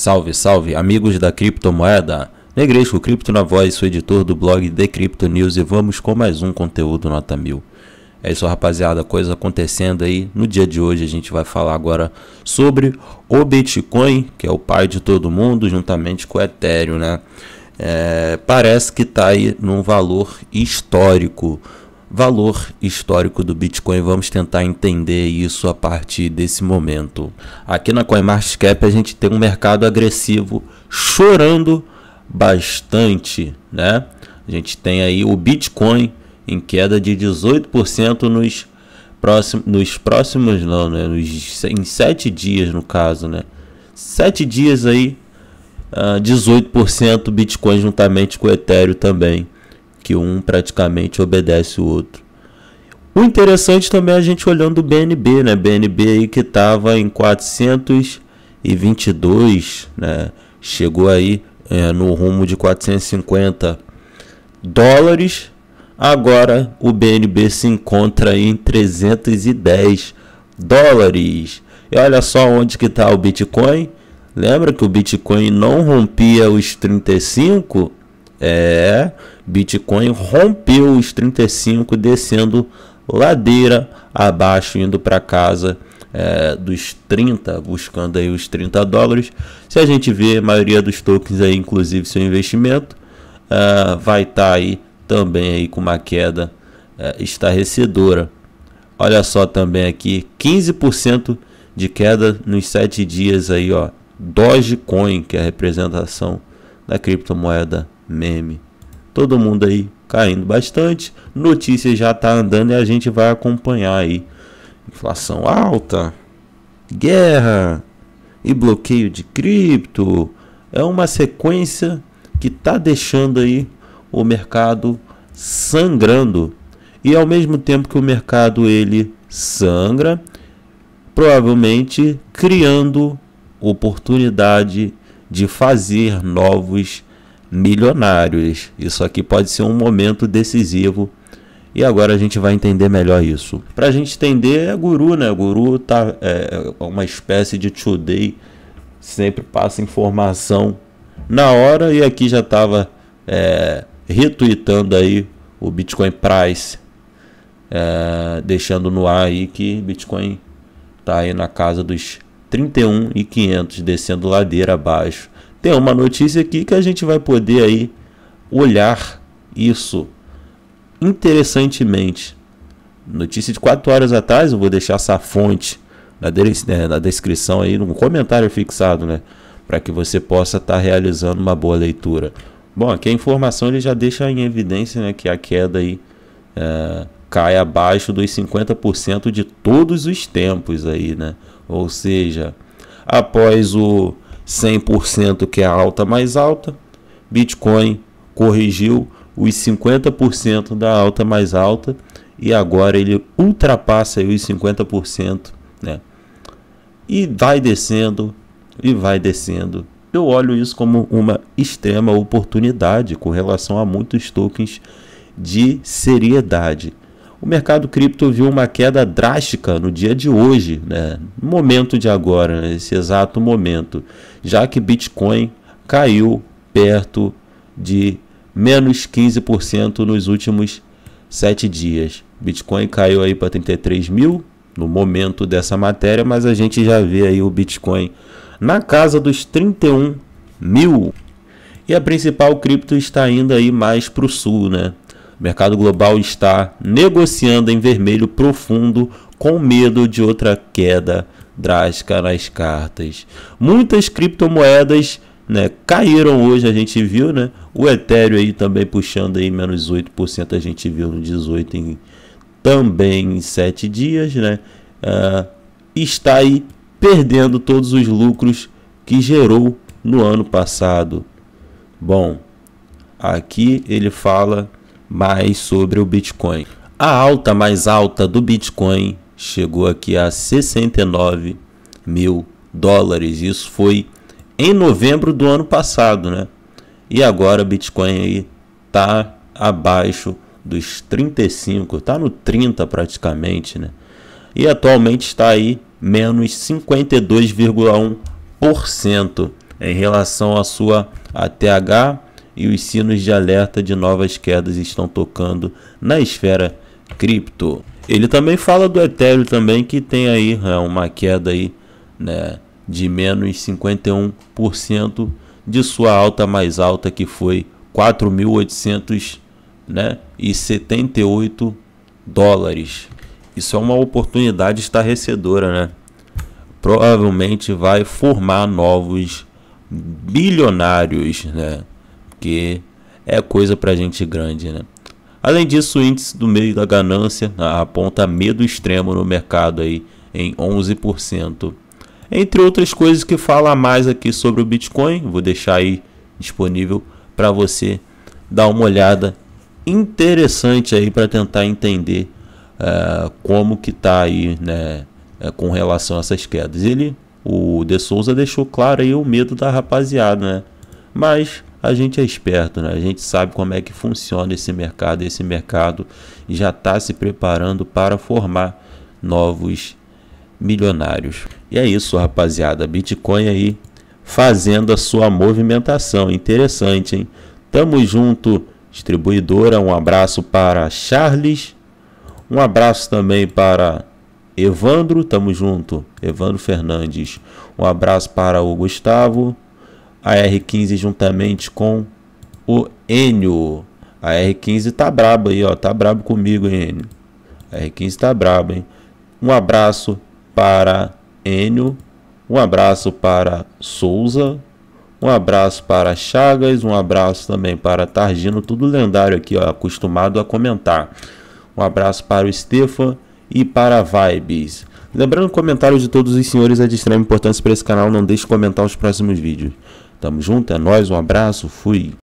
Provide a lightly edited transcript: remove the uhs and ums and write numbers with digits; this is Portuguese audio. Salve, salve, amigos da criptomoeda! Negresco Cripto na voz, sou editor do blog The Crypto News e vamos com mais um conteúdo nota 1000. É isso, rapaziada, coisa acontecendo aí. No dia de hoje a gente vai falar agora sobre o Bitcoin, que é o pai de todo mundo, juntamente com o Ethereum, né? Parece que está aí num valor histórico do Bitcoin. Vamos tentar entender isso a partir desse momento. Aqui na CoinMarketCap a gente tem um mercado agressivo chorando bastante, né? A gente tem aí o Bitcoin em queda de 18% em 7 dias, no caso, né? 7 dias aí, 18% Bitcoin juntamente com o Ethereum também, que um praticamente obedece o outro. O interessante também é a gente olhando o BNB, né? BNB aí que estava em 422, né? Chegou aí no rumo de 450 dólares. Agora o BNB se encontra aí em 310 dólares. E olha só onde que está o Bitcoin. Lembra que o Bitcoin não rompia os 35? Bitcoin rompeu os 35, descendo ladeira abaixo, indo para casa dos 30, buscando aí os 30 dólares. Se a gente vê a maioria dos tokens aí, inclusive seu investimento, vai estar aí também aí com uma queda estarrecedora. Olha só também aqui, 15% de queda nos 7 dias aí, ó. Dogecoin, que é a representação da criptomoeda meme, todo mundo aí caindo bastante. Notícia já tá andando e a gente vai acompanhar aí. Inflação alta, guerra e bloqueio de cripto é uma sequência que tá deixando aí o mercado sangrando. E ao mesmo tempo que o mercado ele sangra, provavelmente criando oportunidade de fazer novos milionários. Isso aqui pode ser um momento decisivo e agora a gente vai entender melhor isso. Para a gente entender, é guru, né? Guru tá uma espécie de today, sempre passa informação na hora, e aqui já estava retweetando aí o Bitcoin Price, deixando no ar aí que Bitcoin tá aí na casa dos 31.500, descendo ladeira abaixo. Tem uma notícia aqui que a gente vai poder aí olhar isso interessantemente. Notícia de 4 horas atrás, eu vou deixar essa fonte na descrição aí, no comentário fixado, né? Para que você possa estar realizando uma boa leitura. Bom, aqui a informação ele já deixa em evidência, né, que a queda aí cai abaixo dos 50% de todos os tempos aí, né? Ou seja, após o 100%, que é a alta mais alta, Bitcoin corrigiu os 50% da alta mais alta e agora ele ultrapassa os 50%, né? E vai descendo e vai descendo. Eu olho isso como uma extrema oportunidade com relação a muitos tokens de seriedade. O mercado cripto viu uma queda drástica no dia de hoje, né? No momento de agora, nesse exato momento, já que Bitcoin caiu perto de menos 15% nos últimos 7 dias. Bitcoin caiu aí para 33 mil no momento dessa matéria, mas a gente já vê aí o Bitcoin na casa dos 31 mil. E a principal cripto está indo aí mais para o sul, né? O mercado global está negociando em vermelho profundo, com medo de outra queda drástica nas cartas. Muitas criptomoedas, né, caíram hoje, a gente viu, né? O Ethereum aí também puxando aí menos 8%, a gente viu no 18 também em 7 dias, né? Está aí perdendo todos os lucros que gerou no ano passado. Bom, aqui ele fala mais sobre o Bitcoin. A alta mais alta do Bitcoin chegou aqui a 69 mil dólares. Isso foi em novembro do ano passado, né? E agora Bitcoin aí tá abaixo dos 35, tá no 30 praticamente, né? E atualmente está aí menos 52,1%. em relação à sua ATH, e os sinos de alerta de novas quedas estão tocando na esfera cripto. Ele também fala do Ethereum também, que tem aí uma queda aí, né, de menos 51% de sua alta mais alta, que foi 4.800, né, e 78 dólares. Isso é uma oportunidade estarrecedora, né? Provavelmente vai formar novos bilionários, né? Que é coisa para gente grande, né? Além disso, o índice do meio da ganância aponta medo extremo no mercado aí em 11%. Entre outras coisas que fala mais aqui sobre o Bitcoin, vou deixar aí disponível para você dar uma olhada interessante aí para tentar entender como que tá aí, né, com relação a essas quedas. O De Souza deixou claro aí o medo da rapaziada, né? Mas a gente é esperto, né? A gente sabe como é que funciona esse mercado. Esse mercado já está se preparando para formar novos milionários. E é isso, rapaziada. Bitcoin aí fazendo a sua movimentação. Interessante, hein? Tamo junto, distribuidora. Um abraço para Charles. Um abraço também para Evandro. Tamo junto, Evandro Fernandes. Um abraço para o Gustavo. A R15 juntamente com o Enio. A R15 tá brabo aí, ó. Tá brabo comigo, hein, Enio. A R15 tá brabo, hein. Um abraço para Enio. Um abraço para Souza. Um abraço para Chagas. Um abraço também para Targino. Tudo lendário aqui, ó. Acostumado a comentar. Um abraço para o Estefan e para Vibes. Lembrando, comentários de todos os senhores é de extrema importância para esse canal. Não deixe de comentar os próximos vídeos. Tamo junto, é nóis, um abraço, fui!